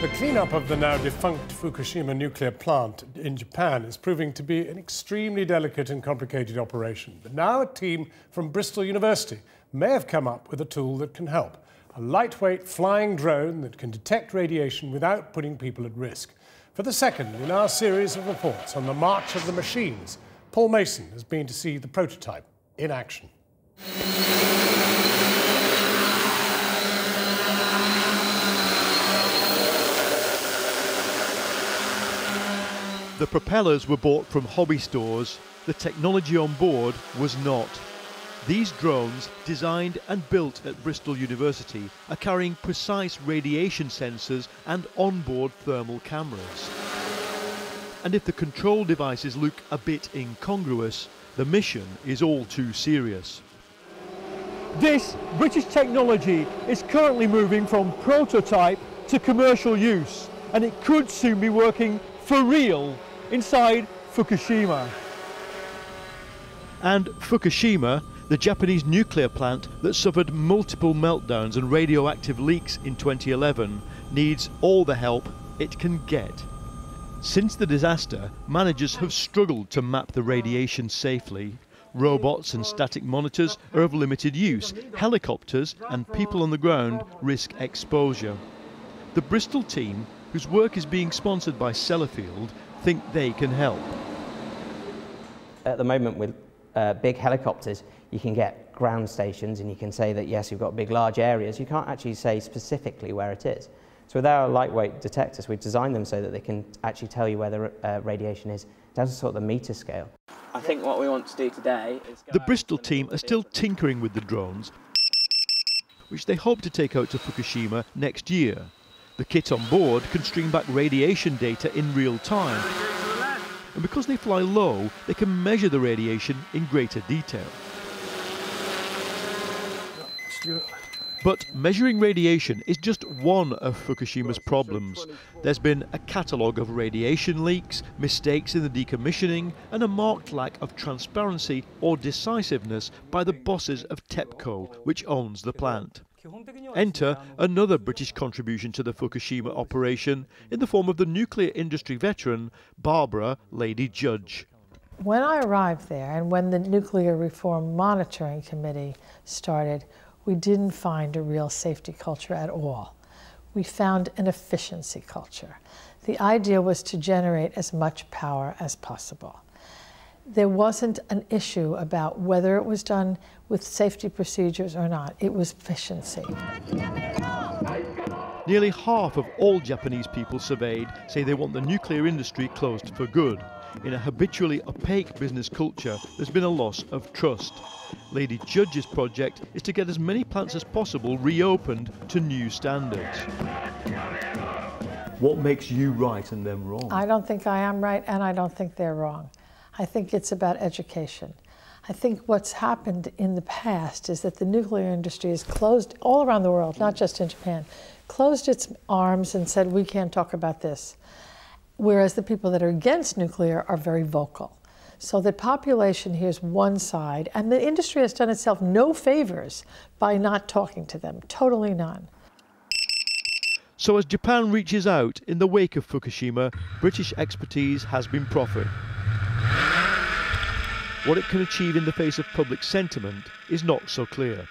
The cleanup of the now defunct Fukushima nuclear plant in Japan is proving to be an extremely delicate and complicated operation. But now a team from Bristol University may have come up with a tool that can help. A lightweight flying drone that can detect radiation without putting people at risk. For the second in our series of reports on the march of the machines, Paul Mason has been to see the prototype in action. The propellers were bought from hobby stores. The technology on board was not. These drones, designed and built at Bristol University, are carrying precise radiation sensors and onboard thermal cameras. And if the control devices look a bit incongruous, the mission is all too serious. This British technology is currently moving from prototype to commercial use, and it could soon be working for real inside Fukushima. And Fukushima, the Japanese nuclear plant that suffered multiple meltdowns and radioactive leaks in 2011, needs all the help it can get. Since the disaster, managers have struggled to map the radiation safely. Robots and static monitors are of limited use. Helicopters and people on the ground risk exposure. The Bristol team, whose work is being sponsored by Sellafield, think they can help. At the moment, with big helicopters, you can get ground stations and you can say that yes, you've got big large areas. You can't actually say specifically where it is. So with our lightweight detectors, we've designed them so that they can actually tell you where the radiation is down to sort of the meter scale. I think what we want to do today is... The Bristol team are still tinkering with the drones, which they hope to take out to Fukushima next year. The kit on board can stream back radiation data in real time. And because they fly low, they can measure the radiation in greater detail. But measuring radiation is just one of Fukushima's problems. There's been a catalogue of radiation leaks, mistakes in the decommissioning, and a marked lack of transparency or decisiveness by the bosses of TEPCO, which owns the plant. Enter another British contribution to the Fukushima operation in the form of the nuclear industry veteran, Barbara, Lady Judge. When I arrived there and when the Nuclear Reform Monitoring Committee started, we didn't find a real safety culture at all. We found an efficiency culture. The idea was to generate as much power as possible. There wasn't an issue about whether it was done with safety procedures or not. It was efficiency. Nearly half of all Japanese people surveyed say they want the nuclear industry closed for good. In a habitually opaque business culture, there's been a loss of trust. Lady Judge's project is to get as many plants as possible reopened to new standards. What makes you right and them wrong? I don't think I am right, and I don't think they're wrong. I think it's about education. I think what's happened in the past is that the nuclear industry has closed all around the world, not just in Japan, closed its arms and said, we can't talk about this. Whereas the people that are against nuclear are very vocal. So the population hears one side, and the industry has done itself no favors by not talking to them, totally none. So as Japan reaches out in the wake of Fukushima, British expertise has been proffered. What it can achieve in the face of public sentiment is not so clear.